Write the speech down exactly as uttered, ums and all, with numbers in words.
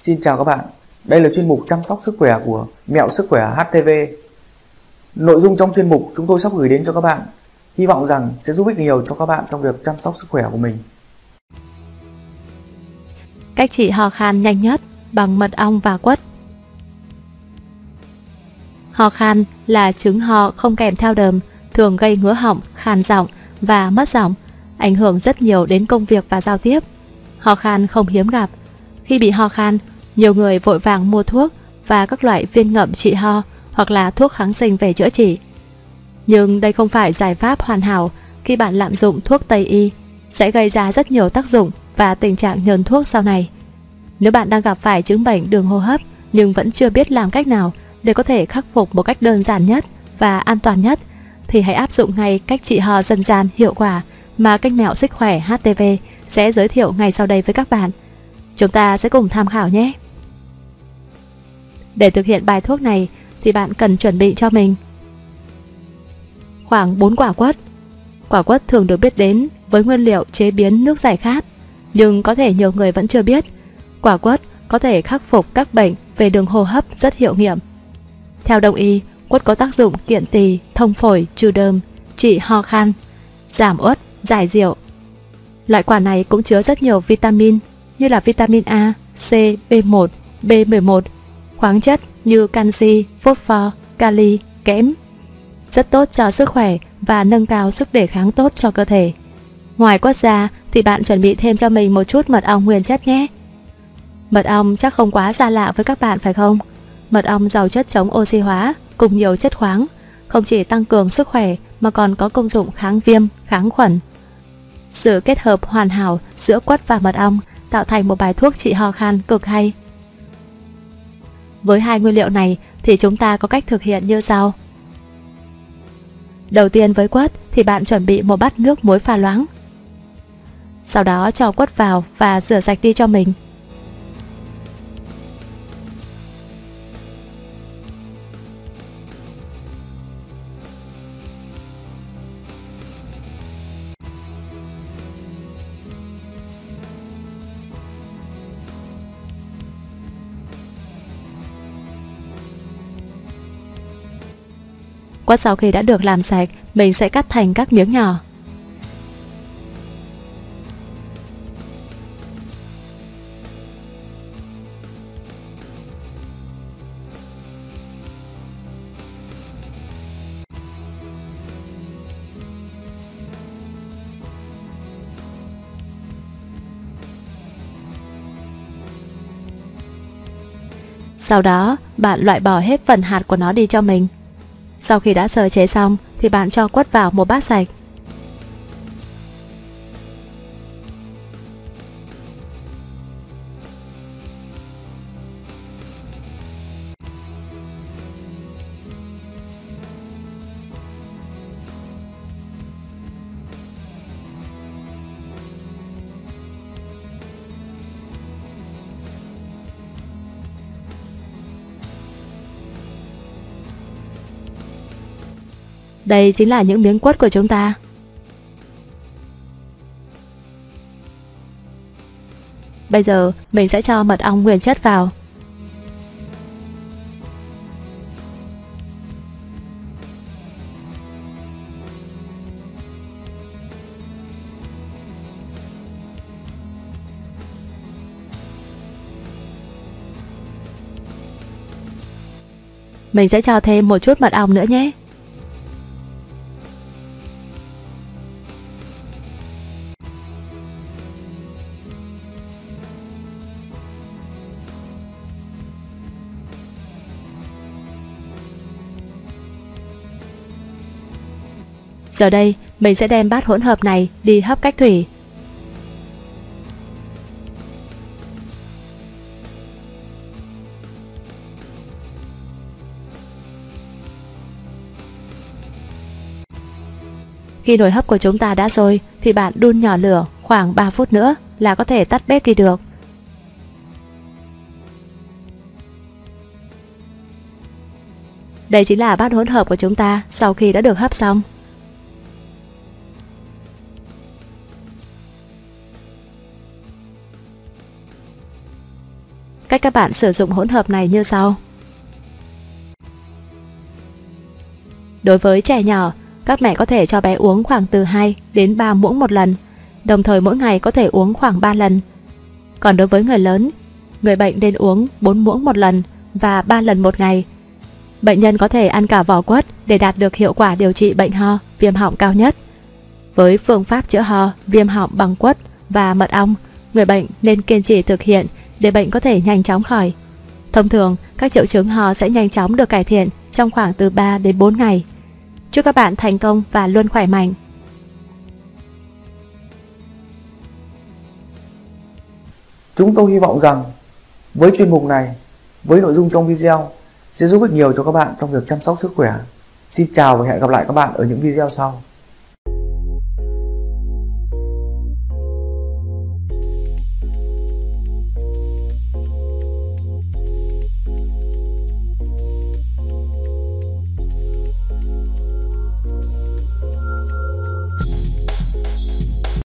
Xin chào các bạn, đây là chuyên mục chăm sóc sức khỏe của Mẹo Sức Khỏe hát tê vê. Nội dung trong chuyên mục chúng tôi sắp gửi đến cho các bạn, hy vọng rằng sẽ giúp ích nhiều cho các bạn trong việc chăm sóc sức khỏe của mình. Cách trị ho khan nhanh nhất bằng mật ong và quất. Ho khan là chứng ho không kèm theo đờm, thường gây ngứa họng, khan giọng và mất giọng, ảnh hưởng rất nhiều đến công việc và giao tiếp. Ho khan không hiếm gặp. Khi bị ho khan, nhiều người vội vàng mua thuốc và các loại viên ngậm trị ho hoặc là thuốc kháng sinh về chữa trị. Nhưng đây không phải giải pháp hoàn hảo khi bạn lạm dụng thuốc Tây y, sẽ gây ra rất nhiều tác dụng và tình trạng nhờn thuốc sau này. Nếu bạn đang gặp phải chứng bệnh đường hô hấp nhưng vẫn chưa biết làm cách nào để có thể khắc phục một cách đơn giản nhất và an toàn nhất, thì hãy áp dụng ngay cách trị ho dân gian hiệu quả mà kênh Mẹo Sức Khỏe hát tê vê sẽ giới thiệu ngay sau đây với các bạn. Chúng ta sẽ cùng tham khảo nhé! Để thực hiện bài thuốc này thì bạn cần chuẩn bị cho mình khoảng bốn quả quất. Quả quất thường được biết đến với nguyên liệu chế biến nước giải khát, nhưng có thể nhiều người vẫn chưa biết quả quất có thể khắc phục các bệnh về đường hô hấp rất hiệu nghiệm. Theo Đông y, quất có tác dụng kiện tỳ, thông phổi, trừ đờm, trị ho khan, giảm uất, giải rượu. Loại quả này cũng chứa rất nhiều vitamin như là vitamin A, C, B một, B mười một, khoáng chất như canxi, phốt pho, kali, kẽm, rất tốt cho sức khỏe và nâng cao sức đề kháng tốt cho cơ thể. Ngoài quất ra thì bạn chuẩn bị thêm cho mình một chút mật ong nguyên chất nhé. Mật ong chắc không quá xa lạ với các bạn phải không? Mật ong giàu chất chống oxy hóa cùng nhiều chất khoáng, không chỉ tăng cường sức khỏe mà còn có công dụng kháng viêm, kháng khuẩn. Sự kết hợp hoàn hảo giữa quất và mật ong tạo thành một bài thuốc trị ho khan cực hay. Với hai nguyên liệu này thì chúng ta có cách thực hiện như sau. Đầu tiên với quất thì bạn chuẩn bị một bát nước muối pha loãng. Sau đó cho quất vào và rửa sạch đi cho mình. Quất sau khi đã được làm sạch, mình sẽ cắt thành các miếng nhỏ. Sau đó, bạn loại bỏ hết phần hạt của nó đi cho mình. Sau khi đã sơ chế xong thì bạn cho quất vào một bát sạch. Đây chính là những miếng quất của chúng ta. Bây giờ mình sẽ cho mật ong nguyên chất vào. Mình sẽ cho thêm một chút mật ong nữa nhé. Giờ đây, mình sẽ đem bát hỗn hợp này đi hấp cách thủy. Khi nồi hấp của chúng ta đã sôi, thì bạn đun nhỏ lửa khoảng ba phút nữa là có thể tắt bếp đi được. Đây chính là bát hỗn hợp của chúng ta sau khi đã được hấp xong. Cách các bạn sử dụng hỗn hợp này như sau. Đối với trẻ nhỏ, các mẹ có thể cho bé uống khoảng từ hai đến ba muỗng một lần, đồng thời mỗi ngày có thể uống khoảng ba lần. Còn đối với người lớn, người bệnh nên uống bốn muỗng một lần và ba lần một ngày. Bệnh nhân có thể ăn cả vỏ quất để đạt được hiệu quả điều trị bệnh ho, viêm họng cao nhất. Với phương pháp chữa ho, viêm họng bằng quất và mật ong, người bệnh nên kiên trì thực hiện để bệnh có thể nhanh chóng khỏi. Thông thường, các triệu chứng ho sẽ nhanh chóng được cải thiện trong khoảng từ ba đến bốn ngày. Chúc các bạn thành công và luôn khỏe mạnh! Chúng tôi hy vọng rằng với chuyên mục này, với nội dung trong video sẽ giúp ích nhiều cho các bạn trong việc chăm sóc sức khỏe. Xin chào và hẹn gặp lại các bạn ở những video sau.